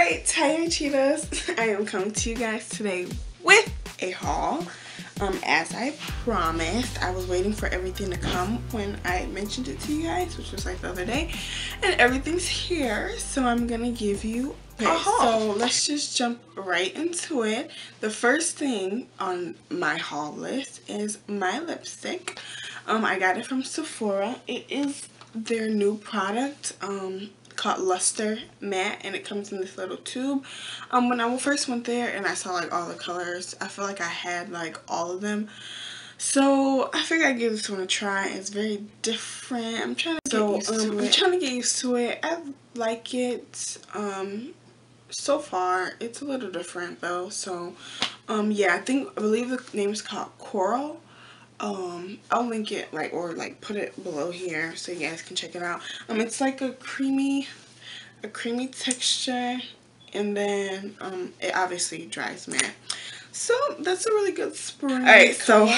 Alright, Tired Cheetahs, I am coming to you guys today with a haul. As I promised, I was waiting for everything to come when I mentioned it to you guys, which was like the other day, and everything's here, so I'm gonna give you a haul. So let's just jump right into it. The first thing on my haul list is my lipstick. I got it from Sephora. It is their new product called Luster Matte, and it comes in this little tube. When I first went there and I saw like all the colors, I feel like I had like all of them, so I figured I'd give this one a try. It's very different. I'm trying to get used to it. I like it. So far it's a little different though, so yeah, I believe the name is called Coral. I'll link it or put it below here so you guys can check it out. It's like a creamy texture, and then it obviously dries matte. So that's a really good spray. Alright, so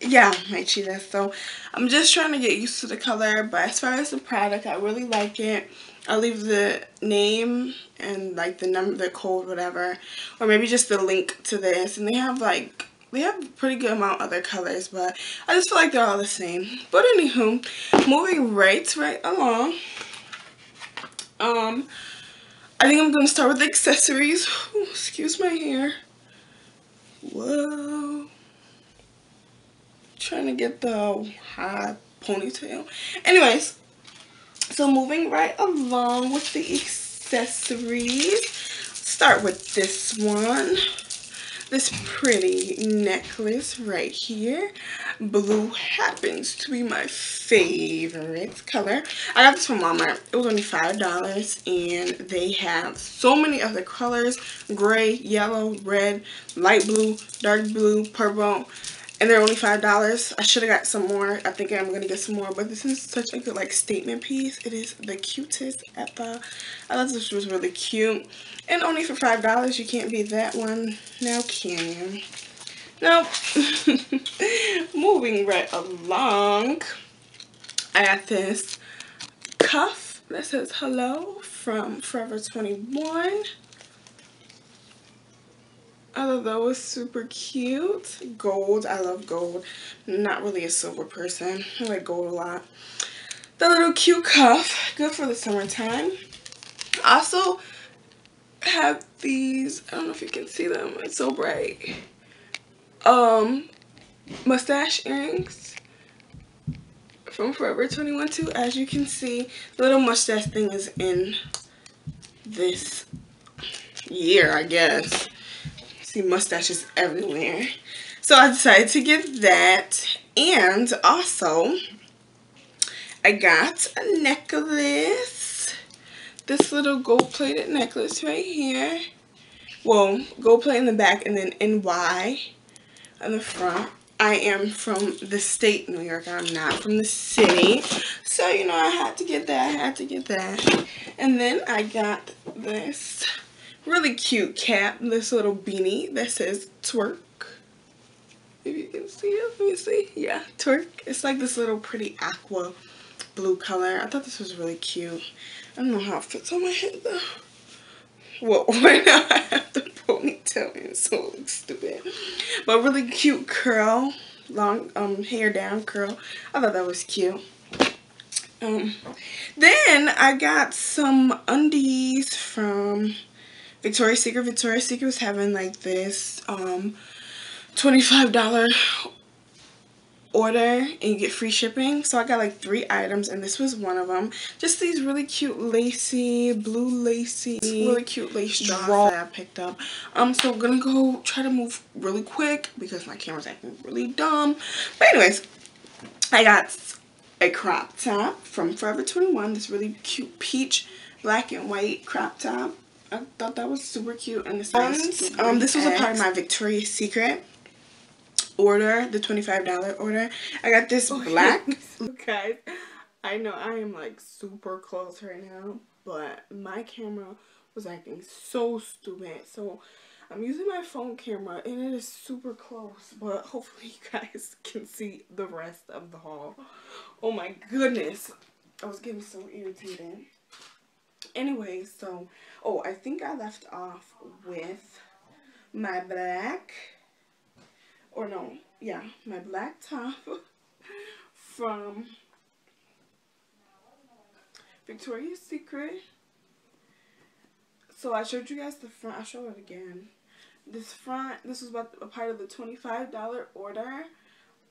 yeah, my cheetahs. So I'm just trying to get used to the color, but as far as the product, I really like it. I'll leave the name and like the number, the code, whatever, or maybe just the link to this. And they have a pretty good amount of other colors, but I just feel like they're all the same. But anywho, moving right along. I think I'm going to start with the accessories. Ooh, excuse my hair. Whoa. Trying to get the high ponytail. Anyways, so moving right along with the accessories. Start with this one. This pretty necklace right here. Blue happens to be my favorite color. I got this from Walmart. It was only $5, and they have so many other colors. Gray, yellow, red, light blue, dark blue, purple, and they're only $5. I should have got some more. I think I'm going to get some more, but this is such a good like statement piece. It is the cutest ever. I thought this was really cute. And only for $5, you can't beat that one. Now can you? Nope. Moving right along. I got this cuff that says hello from Forever 21. I thought that was super cute. Gold. I love gold. Not really a silver person. I like gold a lot. The little cute cuff. Good for the summertime. Also have these, I don't know if you can see them, it's so bright, mustache earrings from Forever 21 too. As you can see, the little mustache thing is in this year, I guess. See mustaches everywhere, so I decided to get that. And also I got a necklace. This little gold-plated necklace right here. Well, gold plate in the back and then NY on the front. I am from the state, New York. I'm not from the city. So, you know, I had to get that. And then I got this really cute cap. This little beanie that says twerk. If you can see it. Let me see. Yeah, twerk. It's like this little pretty aqua blue color. I thought this was really cute. I don't know how it fits on my head though. Well, right now I have the ponytail in, so it looks stupid. But really cute curl, long hair down curl. I thought that was cute. Then I got some undies from Victoria's Secret. Victoria's Secret was having like this $25 order and you get free shipping, so I got like 3 items and this was one of them. Just these really cute lacy, blue lacy, really cute lace straws that I picked up. So I'm gonna go try to move really quick because my camera's acting really dumb. But anyways, I got a crop top from Forever 21, this really cute peach black and white crop top. I thought that was super cute. And this was a part of my Victoria's Secret order, the $25 order. I got this black. Guys, I know I am like super close right now, but my camera was acting so stupid, so I'm using my phone camera and it is super close, but hopefully you guys can see the rest of the haul. Oh my goodness, I was getting so irritated. Anyway, so, oh, I think I left off with my black, or no, yeah, my black top from Victoria's Secret. So I showed you guys the front, I'll show it again. This front, this was about a part of the $25 order.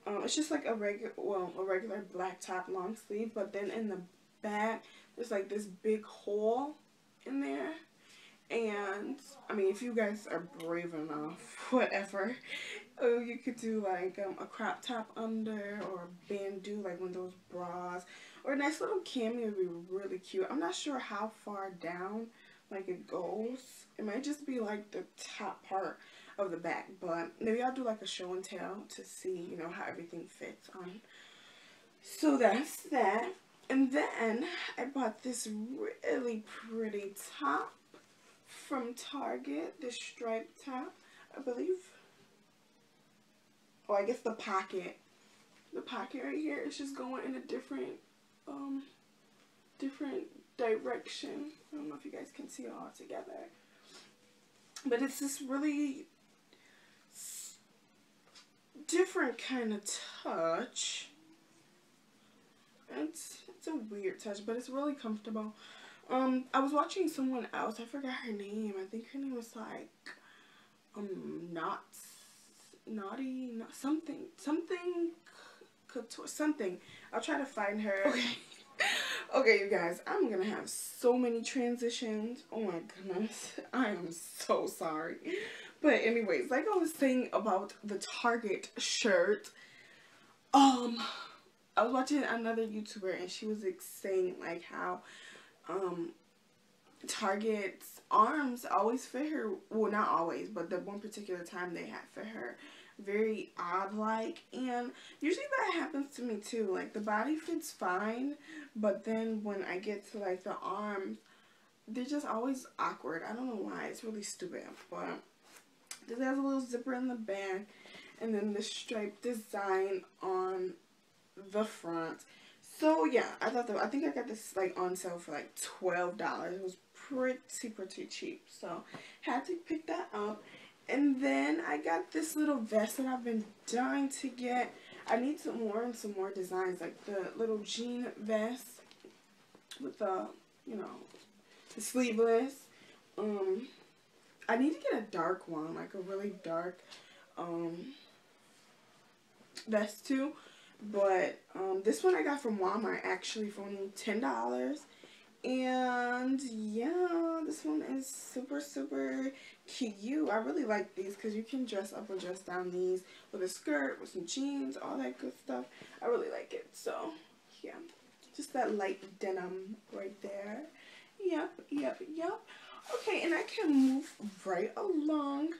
It's just like a regular, well, a regular black top long sleeve, but then in the back, there's like this big hole in there. And, I mean, if you guys are brave enough, whatever, you could do like a crop top under, or a bandeau, like one of those bras, or a nice little cami would be really cute. I'm not sure how far down like it goes. It might just be like the top part of the back, but maybe I'll do like a show and tell to see, you know, how everything fits on. So that's that. And then I bought this really pretty top from Target, this striped top, I believe. Oh, I guess the pocket right here is just going in a different direction. I don't know if you guys can see it all together, but it's this really different kind of touch. It's a weird touch, but it's really comfortable. I was watching someone else, I forgot her name. I think her name was like something. I'll try to find her. Okay. Okay, you guys, I'm gonna have so many transitions. Oh my goodness, I am so sorry. But anyways, like I was saying about the Target shirt, I was watching another YouTuber and she was like saying like how Target's arms always fit her, well, not always, but the one particular time they had for her, very odd like. And usually that happens to me too, like the body fits fine, but then when I get to like the arms, they're just always awkward. I don't know why, it's really stupid. But this has a little zipper in the back, and then the striped design on the front. So yeah, I think I got this like on sale for like $12. It was pretty cheap, so had to pick that up. And then I got this little vest that I've been dying to get. I need some more designs, like the little jean vest with the, you know, the sleeveless. I need to get a dark one, like a really dark vest too. But this one I got from Walmart actually for only $10. And yeah, this one is super cute. I really like these because you can dress up or dress down these with a skirt, with some jeans, all that good stuff. I really like it. So yeah, just that light denim right there. Yep. Okay, and I can move right along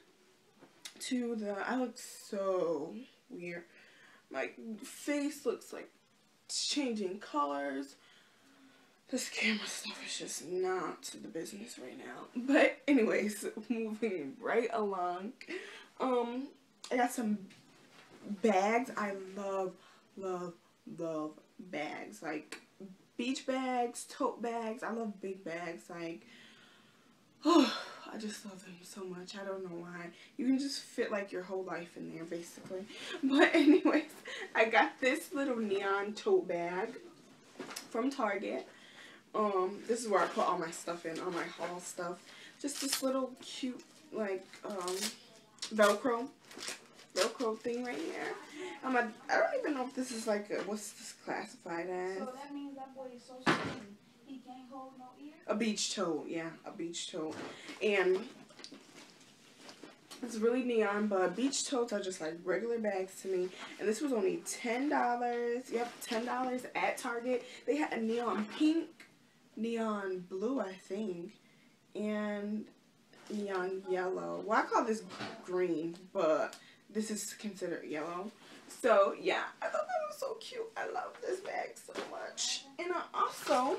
to the, I look so weird, my face looks like it's changing colors. This camera stuff is just not the business right now. But anyways, moving right along. I got some bags. I love bags. Like beach bags, tote bags. I love big bags. Like, oh, I just love them so much. I don't know why. You can just fit like your whole life in there basically. But anyways, I got this little neon tote bag from Target. This is where I put all my stuff in, all my haul stuff. Just this little cute, like, Velcro thing right here. I don't even know if this is like, what's this classified as? So that means that boy is so skinny, he can't hold no ear? A beach tote, yeah, a beach tote. And it's really neon, but beach totes are just like regular bags to me. And this was only $10. Yep, $10 at Target. They had a neon pink, neon blue, I think, and neon yellow. Well, I call this green, but this is considered yellow. So yeah, I thought that was so cute. I love this bag so much. And I also,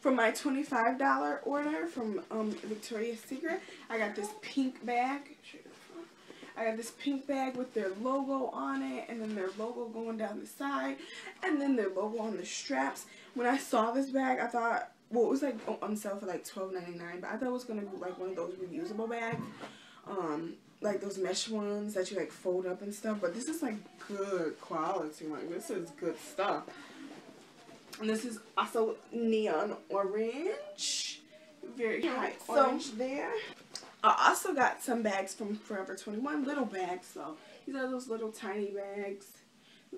for my $25 order from Victoria's Secret, I got this pink bag. I got this pink bag with their logo on it, and then their logo going down the side, and then their logo on the straps. When I saw this bag, I thought well, it was like on sale for like $12.99, but I thought it was gonna be like one of those reusable bags, like those mesh ones that you like fold up and stuff. But this is like good quality, like this is good stuff. And this is also neon orange, very bright orange there. I also got some bags from Forever 21, little bags. So these are those little tiny bags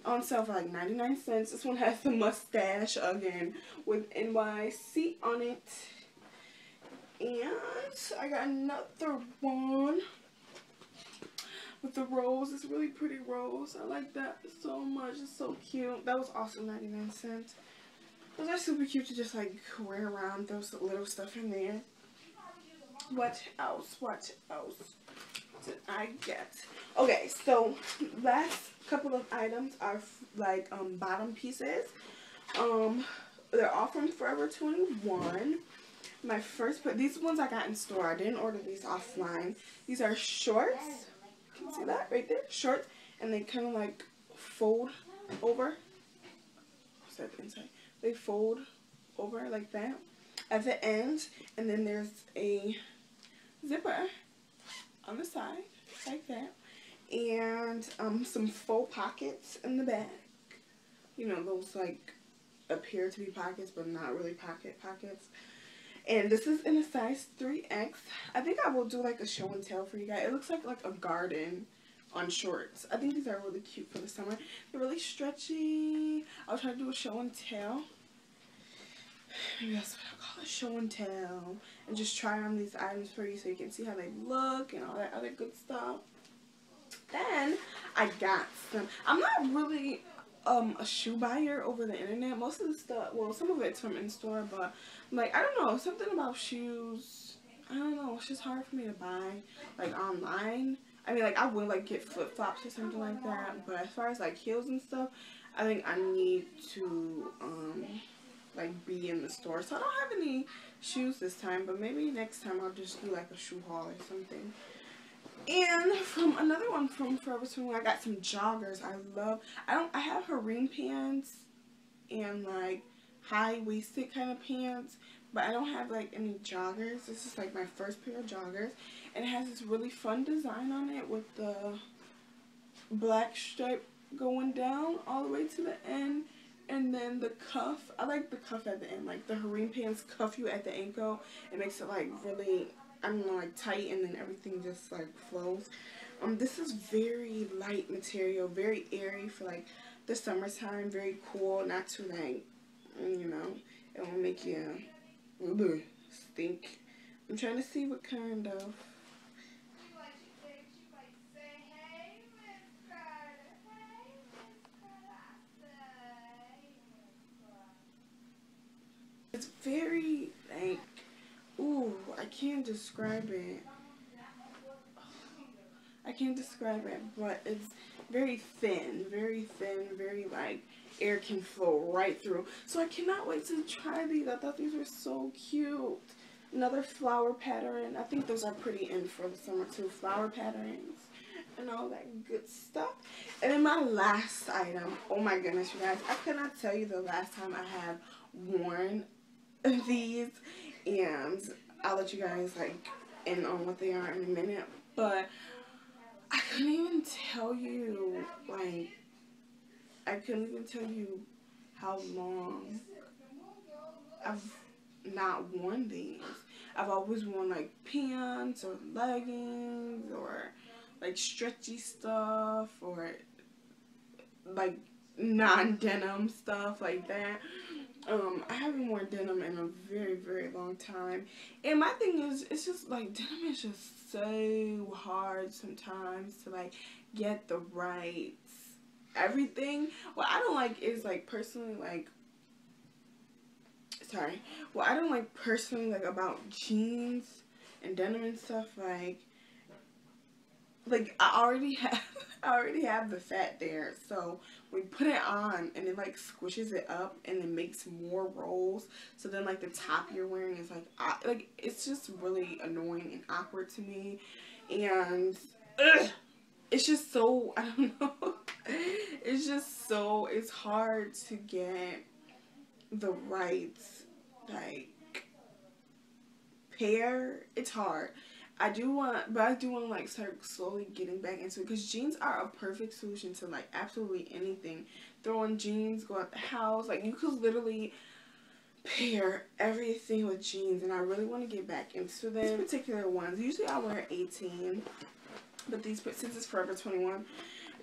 on sale for like 99 cents. This one has the mustache again with NYC on it. And I got another one with the rose. It's really pretty rose. I like that so much. It's so cute. That was also 99 cents. Those are super cute to just like wear around, those little stuff in there. What else? What else did I get? Okay, so last couple of items are like bottom pieces. They're all from Forever 21. My first, but these ones I got in store. I didn't order these offline. These are shorts. You can see that right there, shorts, and they kind of like fold over. What's that inside? They fold over like that at the end, and then there's a zipper on the side like that, and some faux pockets in the back. You know, those like appear to be pockets but not really pockets. And this is in a size 3X. I think I will do like a show and tell for you guys. It looks like a garden on shorts. I think these are really cute for the summer. They're really stretchy. I'll try to do a show and tell. Maybe that's what I call a show and tell, and just try on these items for you so you can see how they look and all that other good stuff. Then I got some, I'm not really a shoe buyer over the internet. Most of the stuff, well, some of it's from in store, but I'm like, I don't know, something about shoes, I don't know, it's just hard for me to buy like online. I mean, like I would like get flip-flops or something like that, but as far as like heels and stuff, I think I need to like be in the store. So I don't have any shoes this time, but maybe next time I'll just do like a shoe haul or something. And from another one from Forever 21, I got some joggers. I have harem pants and like high-waisted kind of pants, but I don't have like any joggers. This is like my first pair of joggers, and it has this really fun design on it with the black stripe going down all the way to the end. And then the cuff, I like the cuff at the end, like the harem pants cuff you at the ankle. It makes it like really, I don't know, like tight, and then everything just like flows. This is very light material, very airy for like the summertime, very cool, not too like, you know, it won't make you stink. I'm trying to see what kind of, it's very like, ooh, I can't describe it. I can't describe it, but it's very thin, very like air can flow right through. So I cannot wait to try these. I thought these were so cute. Another flower pattern. I think those are pretty in for the summer too. Flower patterns and all that good stuff. And then my last item. Oh my goodness, you guys. I could not tell you the last time I have worn these, and I'll let you guys like in on what they are in a minute, but I couldn't even tell you, like I couldn't even tell you how long I've not worn these. I've always worn like pants or leggings or like stretchy stuff or like non-denim stuff like that. I haven't worn denim in a very long time, and my thing is, it's just like denim is just so hard sometimes to like get the right everything. What I don't like is like personally like, sorry, what I don't like personally like about jeans and denim and stuff, like I already have the fat there, so we put it on and it like squishes it up and it makes more rolls, so then like the top you're wearing is like it's just really annoying and awkward to me, and it's just so, I don't know, it's just so, it's hard to get the right like pair, it's hard. I do want to like start slowly getting back into it, because jeans are a perfect solution to like absolutely anything. Throw on jeans, go out the house, like you could literally pair everything with jeans, and I really want to get back into them. These particular ones, usually I wear 18, but these, since it's Forever 21,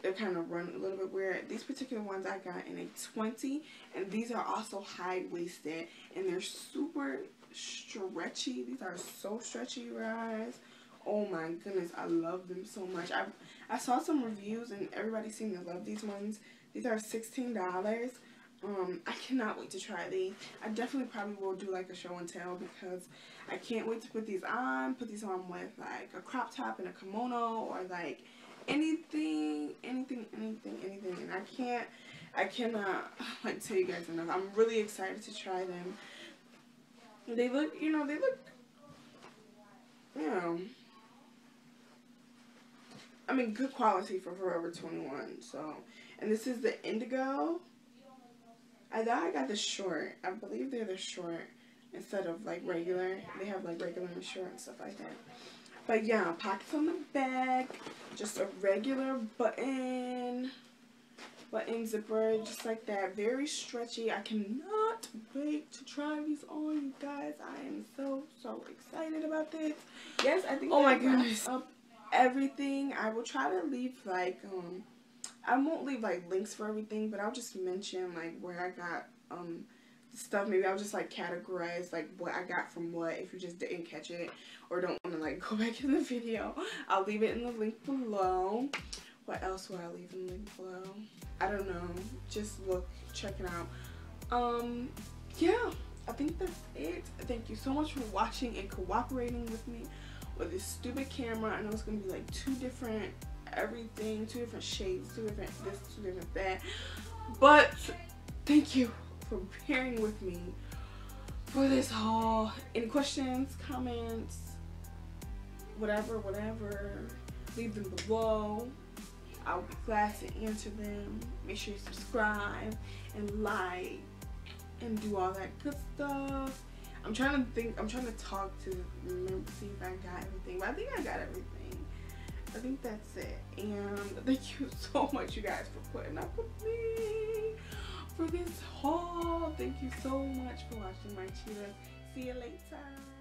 they're kind of run a little bit weird. These particular ones I got in a 20, and these are also high-waisted, and they're super stretchy. These are so stretchy, you guys. Oh my goodness, I love them so much. I saw some reviews and everybody seemed to love these ones. These are $16. I cannot wait to try these. I definitely probably will do like a show and tell, because I can't wait to put these on with like a crop top and a kimono, or like anything. And I cannot like tell you guys enough. I'm really excited to try them. They look, I mean, good quality for Forever 21. So, and this is the indigo. I thought I got the short. I believe they're the short instead of like regular. They have like regular and short and stuff like that. But yeah, pockets on the back, just a regular button zipper, just like that. Very stretchy. I cannot wait to try these on, you guys. I am so excited about this. Yes, I think. Oh my goodness. Up everything. I will try to leave like I won't leave like links for everything, but I'll just mention like where I got stuff. Maybe I'll just like categorize like what I got from what, if you just didn't catch it or don't want to like go back in the video. I'll leave it in the link below. What else will I leave in the link below? I don't know. Just look, check it out. Yeah, I think that's it. Thank you so much for watching and cooperating with me with this stupid camera. I know it's gonna be like two different shades, two different this, two different that, but thank you for bearing with me for this haul. Any questions, comments, whatever, leave them below. I'll be glad to answer them. Make sure you subscribe and like and do all that good stuff. I'm trying to talk to remember, see if I got everything, but I think I got everything. I think that's it. And thank you so much, you guys, for putting up with me for this haul. Thank you so much for watching my cheetahs. See you later.